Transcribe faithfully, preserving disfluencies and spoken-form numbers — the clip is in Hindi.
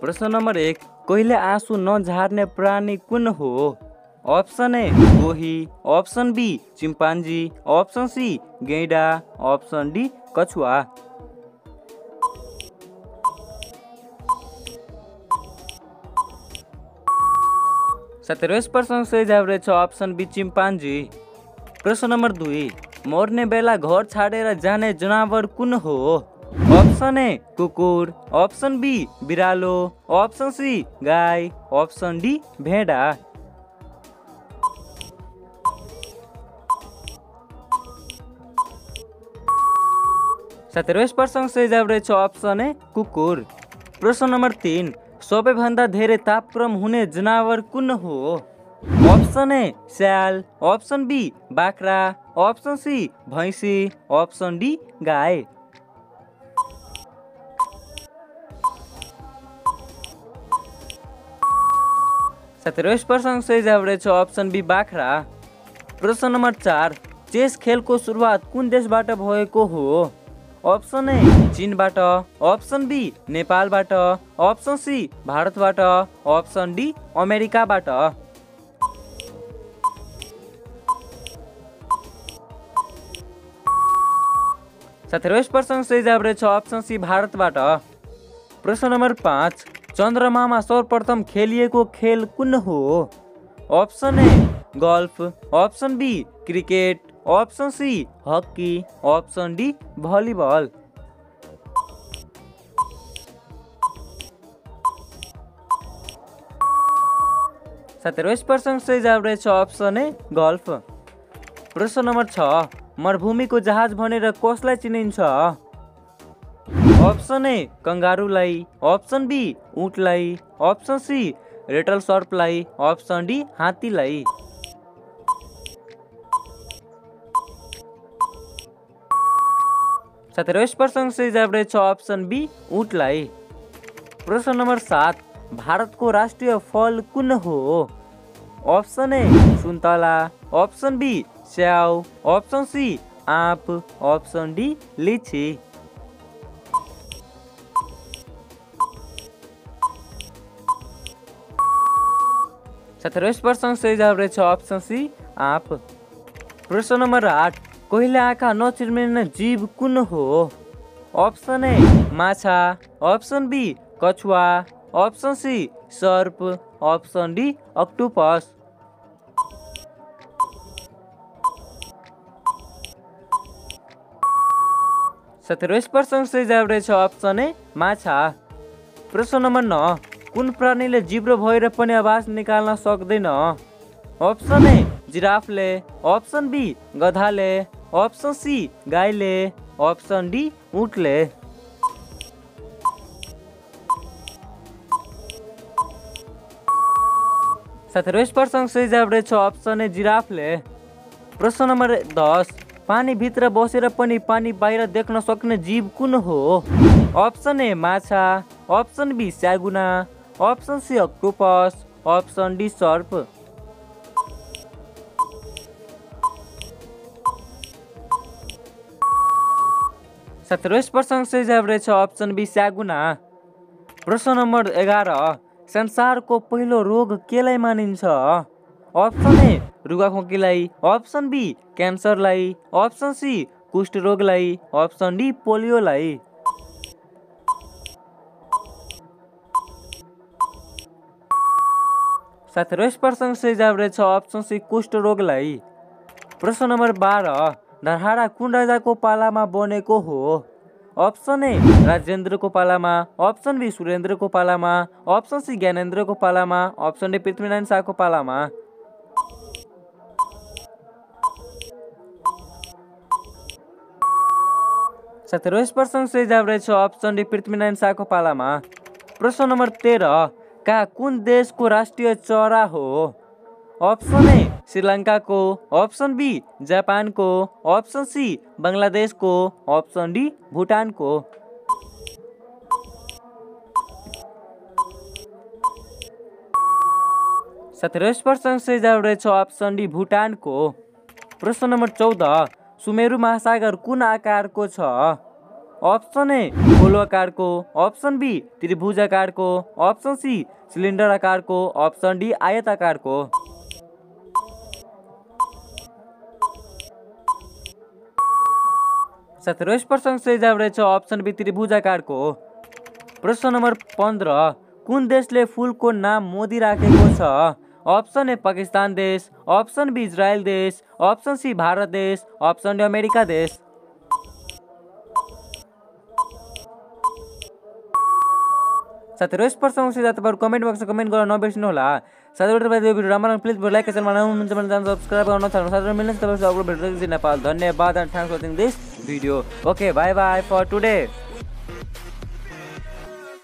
प्रश्न नंबर एक, कहिले आंसू नझार्ने प्राणी कुन हो? ऑप्सन ए गोही, option B chimpanzee, option C गैंडा, ऑप्सन डी कछुआ। सत्रह पर्सेंट सही जवाब रहेछ ऑप्सन बी चिम्पांजी। प्रश्न नंबर दुई, मर्ने बेला घर छाडेर जाने जनावर कुन हो? ऑप्सन ए कुकुर, ऑप्सन बी बिरालो, ऑप्सन सी गाय, ऑप्सन डी भेड़ा। सत्रह पर्सेंट सही जवाब रहेछ ऑप्सन ए कुकुर। प्रश्न नंबर तीन, सबैभन्दा धेरै तापक्रम हुने जनावर कुन हो? ऑप्सन ए स्याल, ऑप्सन बी बाख्रा, ऑप्सन सी भैंसी, ऑप्सन डी गाय। सत्रह पर्सेंट सही जवाब रहेछ ऑप्सन बी बाख्रा। प्रश्न नंबर चार, चेस खेलको सुरुवात कुन देशबाट भएको हो? ऑप्सन ए चीनबाट, ऑप्सन बी नेपालबाट, ऑप्सन सी भारतबाट, ऑप्सन डी अमेरिकाबाट। सत्रह पर्सेंट सही जवाब रहेछ ऑप्सन सी भारतबाट। प्रश्न नंबर पांच, चंद्रमामा सर्वप्रथम खेलिएको खेल कुन हो? Option A golf, option B cricket, option C hockey, option D volleyball. सत्रह पर्सेंट सही जवाब रहेछ ऑप्शन ए गोल्फ। प्रश्न नंबर छ, मरुभूमि को जहाज भनेर कसलाई चिनिन्छ? ऑप्शन ए कंगारूलाई, ऑप्शन बी ऊँटलाई, ऑप्शन सी रेटल सर्पलाई, ऑप्शन डी हात्तीलाई। सत्रह पर्सेंट सही जवाब रहेछ ऑप्शन बी ऊँटलाई। प्रश्न नंबर सात, भारत को राष्ट्रीय फल कुन हो? ऑप्शन ए सुन्तला, ऑप्शन बी स्याउ, ऑप्शन सी आँप, ऑप्शन डी लीची। सत्रह पर्सेंट सही जवाब रहेछ ऑप्शन सी आँप। प्रश्न नंबर आठ, कहिले आँखा नचिम्मिने जीव कुन हो? ऑप्शन ए माछा, ऑप्शन बी कछुआ, ऑप्शन सी सर्प, ऑप्शन डी अक्टोपस। सत्रह पर्सेंट सही जवाब रहेछ ऑप्शन ए माछा। प्रश्न नंबर नौ, कुन प्राणीले जिब्रो भएर पनि आवाज निकाल्न सक्दैन? ऑप्शन ए जिराफले, ऑप्शन बी गधाले, ऑप्शन सी गायले, ऑप्शन डी ऊँटले। सत्रह पर्सेंट सही जवाब रहेछ ऑप्शन ए जिराफले। प्रश्न नंबर दस, पानी भित्र बसेर पनि पानी बाहिर देख्न सक्ने जीव कुन हो? ऑप्शन ए माछा, ऑप्शन बी स्यागुना, option C octopus, option D सर्प। सत्रह पर्सेंट सही जवाब रहेछ ऑप्शन बी स्यागुना। प्रश्न नंबर एघारह, संसार को पहिलो रोग केलाई मानिन्छ? ऑप्शन ए रुगाखोकीलाई, ऑप्शन बी कैंसरलाई, ऑप्शन सी कुष्ठ रोगलाई, ऑप्शन डी पोलियोलाई। सत्रह पर्सेंट सही जवाब रहेछ ऑप्शन सी कुष्ठ रोगलाई। प्रश्न नंबर बाह्र, धरहरा कुन राजा को पाला में बने को हो? ऑप्शन ए राजेंद्र को पाला में, ऑप्शन बी सुरेंद्र को पाला में, ऑप्शन सी ज्ञानेन्द्र को पाला में, ऑप्शन डी पृथ्वीनारायण शाह को पाला में। सत्रह पर्सेंट सही जवाब रहेछ ऑप्शन डी पृथ्वीनारायण शाह को पाला में। प्रश्न नंबर तेरह, का कुन देश को राष्ट्रीय चरा हो? ऑप्शन ए श्रीलंका को, ऑप्शन बी जापान को, ऑप्शन सी बांग्लादेश को, ऑप्शन डी भूटान को। सत्रह पर्सेंट सही जवाब रहेछ ऑप्शन डी भूटान को। प्रश्न नंबर चौदह, सुमेरु महासागर कुन आकार को छ? ऑप्शन ए गोल आकार को, ऑप्शन बी त्रिभुज आकार को, ऑप्शन सी सिलेंडर आकार को, ऑप्शन डी आयत आकार को। सत्रहवें प्रश्न से जवाब रहेछ ऑप्शन बी त्रिभुज आकार को। प्रश्न नंबर पंद्रह, कुन देशले फूलको नाम मोदी राखेको छ? ऑप्शन ए पाकिस्तान देश, ऑप्शन बी इजरायल देश, ऑप्शन सी भारत देश, ऑप्शन डी अमेरिका देश। सत्रहवें प्रश्न से जब तक कमेंट बॉक्स में कमेंट करना न बिर्सनु होला। साथै भिडियो राम्रो प्लिज लाइक एन्ड सब्सक्राइब गर्न नछाड्नु। साथै मिल्ने तपाईहरुको भिडियो देखिन नेपाल। धन्यवाद and thanks for watching this video. Okay bye bye for today.